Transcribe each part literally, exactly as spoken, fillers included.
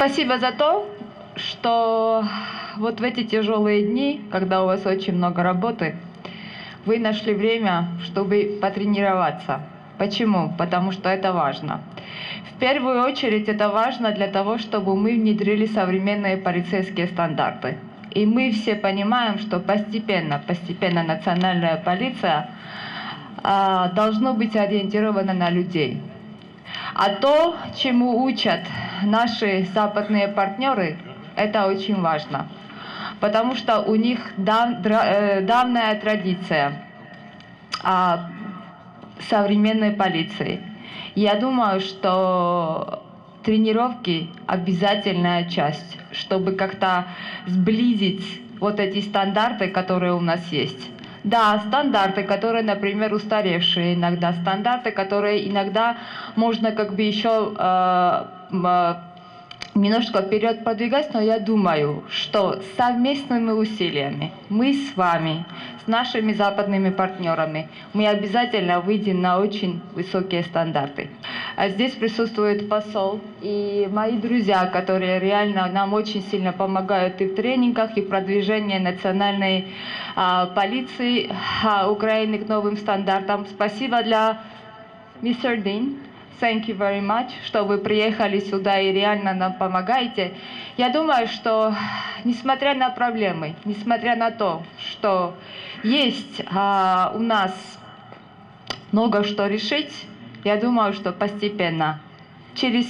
Спасибо за то, что вот в эти тяжелые дни, когда у вас очень много работы, вы нашли время, чтобы потренироваться. Почему? Потому что это важно. В первую очередь это важно для того, чтобы мы внедрили современные полицейские стандарты. И мы все понимаем, что постепенно, постепенно национальная полиция а, должна быть ориентирована на людей. А то, чему учат наши западные партнеры, это очень важно. Потому что у них дав, дра, давняя традиция а, современной полиции. Я думаю, что тренировки – обязательная часть, чтобы как-то сблизить вот эти стандарты, которые у нас есть. Да, стандарты, которые, например, устаревшие иногда, стандарты, которые иногда можно как бы еще э, э, немножко вперед продвигать, но я думаю, что совместными усилиями мы с вами, с нашими западными партнерами, мы обязательно выйдем на очень высокие стандарты. А здесь присутствует посол и мои друзья, которые реально нам очень сильно помогают и в тренингах, и в продвижении национальной а, полиции а, Украины к новым стандартам. Спасибо для мистер Дин. Thank you very much, что вы приехали сюда и реально нам помогаете. Я думаю, что несмотря на проблемы, несмотря на то, что есть а, у нас много что решить, я думаю, что постепенно, через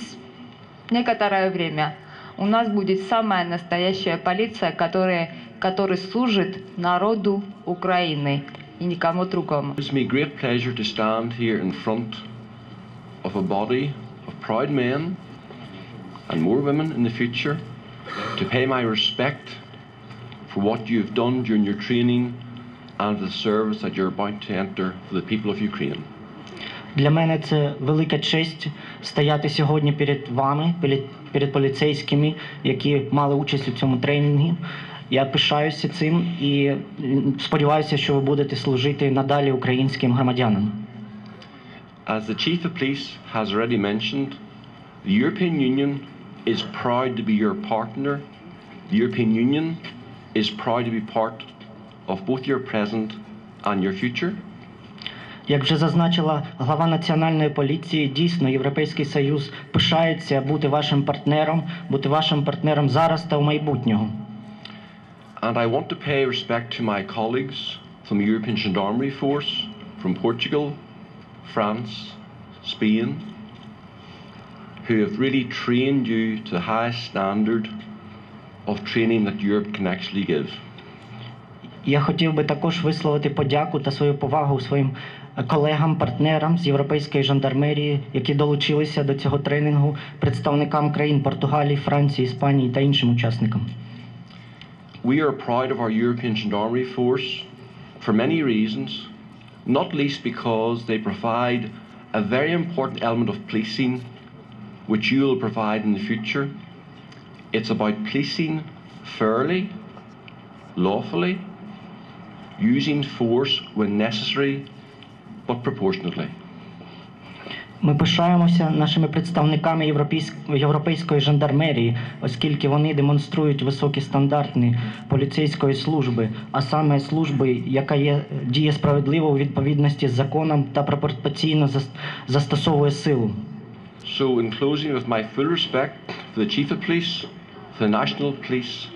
некоторое время, у нас будет самая настоящая полиция, которая, которая служит народу Украины и никому другому. Of a body of proud men and more women in the future to pay my respect for what you've done during your training and the service that you're about to enter for the people of Ukraine. Для мене це велика честь стояти сьогодні перед вами, перед поліцейськими, які мали участь у цьому тренінгу. Я пишаюся цим і сподіваюся, що ви будете служити надалі українським громадянам. As the Chief of Police has already mentioned, the European Union is proud to be your partner. The European Union is proud to be part of both your present and your future. Як вже зазначила глава національної поліції, дійсно, Європейський Союз пишається бути вашим партнером, бути вашим партнером зараз та в майбутньому. And I want to pay respect to my colleagues from the European Gendarmerie Force, from Portugal, France, Spain, who have really trained you to the highest standard of training that Europe can actually give. Я хотів би також висловити подяку та свою повагу своїм колегам, партнерам з європейської жандармерії, які долучилися до цього тренінгу, представникам країн Португалії, Франції, Іспанії та іншим учасникам. We are proud of our European Gendarmerie Force for many reasons. Not least because they provide a very important element of policing, which you will provide in the future. It's about policing fairly, lawfully, using force when necessary, but proportionately. Ми пишаємося нашими представниками європейської жандармерії, оскільки вони демонструють високі стандарти поліцейської служби, а саме служби, яка є, діє справедливо у відповідності з законом та пропорційно застосовує силу. So, in closing, with my full respect for the Chief of Police, for the National Police,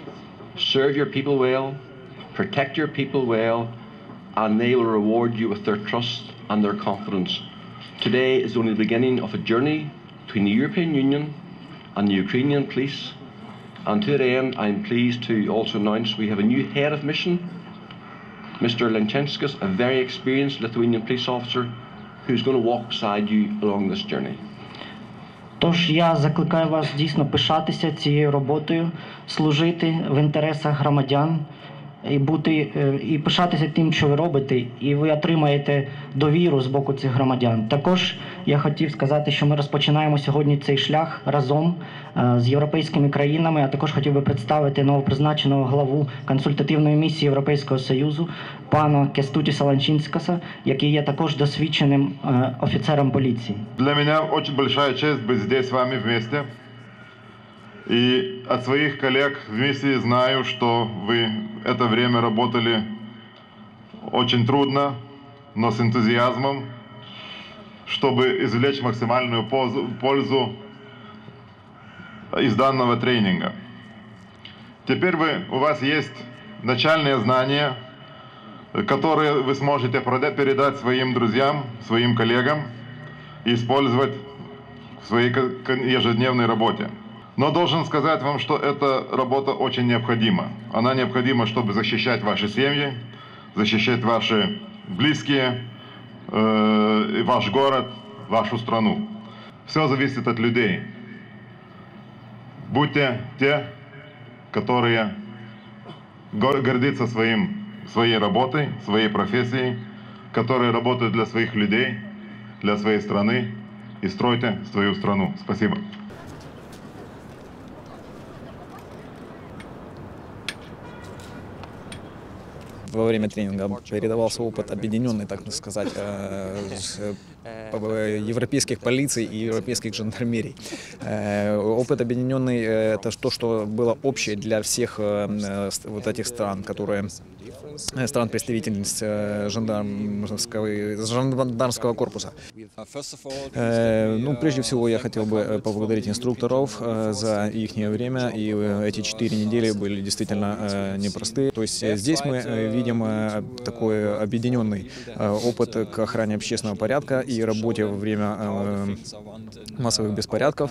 serve your people well, protect your people well, and they will reward you with their trust and their confidence. Today is only the beginning of a journey between the European Union and the Ukrainian police. And to that end, I'm pleased to also announce we have a new head of mission, Mister Lanchenskas, a very experienced Lithuanian police officer who's going to walk beside you along this journey. Тож я закликаю вас дійсно пишатися цією роботою, служити в інтересах громадян і бути і пишатися тим, що ви робите, і ви отримаєте довіру з боку цих громадян. Також я хотів сказати, що ми розпочинаємо сьогодні цей шлях разом з європейськими країнами, а також хотів би представити новопризначеного главу консультативної місії Європейського Союзу, пана Кястутіса Ланчінскаса, який є також досвідченим офіцером поліції. Для мене дуже велика честь бути тут з вами вместе. И от своих коллег вместе знаю, что вы это время работали очень трудно, но с энтузиазмом, чтобы извлечь максимальную пользу из данного тренинга. Теперь вы, у вас есть начальные знания, которые вы сможете передать своим друзьям, своим коллегам и использовать в своей ежедневной работе. Но должен сказать вам, что эта работа очень необходима. Она необходима, чтобы защищать ваши семьи, защищать ваши близкие, ваш город, вашу страну. Все зависит от людей. Будьте те, которые гордятся своим, своей работой, своей профессией, которые работают для своих людей, для своей страны, и стройте свою страну. Спасибо. Во время тренинга передавался опыт объединенный, так сказать, европейских полиций и европейских жандармерий. Опыт объединенный – это то, что было общее для всех вот этих стран, которые стран-представительниц жандармского, жандармского корпуса. Ну, прежде всего, я хотел бы поблагодарить инструкторов за их время, и эти четыре недели были действительно непростые. То есть здесь мы видим такой объединенный опыт к охране общественного порядка и работе во время массовых беспорядков,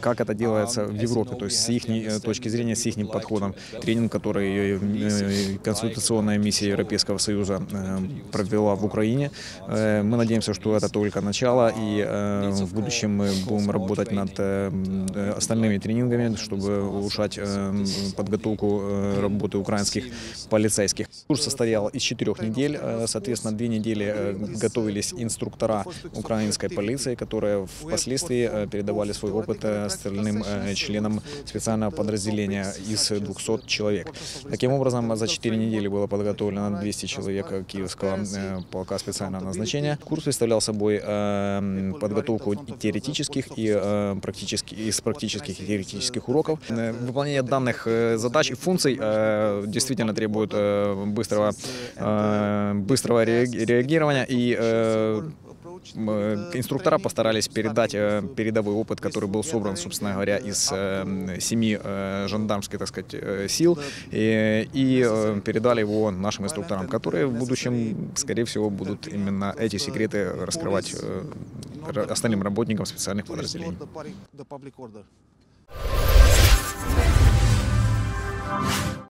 как это делается в Европе, то есть с их точки зрения, с их подходом. Тренинг, который консультационная миссия Европейского Союза провела в Украине. Мы надеемся, что это только начало, и в будущем мы будем работать над остальными тренингами, чтобы улучшать подготовку работы украинских полицейских. Курс состоял из четырех недель, соответственно, две недели готовились инструктора украинской полиции, которые впоследствии передавали свой опыт остальным членам специального подразделения из двухсот человек. Таким образом, за четыре недели было подготовлено двести человек Киевского полка специального назначения. Курс представлял собой подготовку теоретических и практических, из практических и теоретических уроков. Выполнение данных задач и функций действительно требует быстрого, быстрого реагирования, и инструктора постарались передать передовой опыт, который был собран, собственно говоря, из семи жандармских, так сказать, сил, и, и передали его нашим инструкторам, которые в будущем, скорее всего, будут именно эти секреты раскрывать остальным работникам специальных подразделений.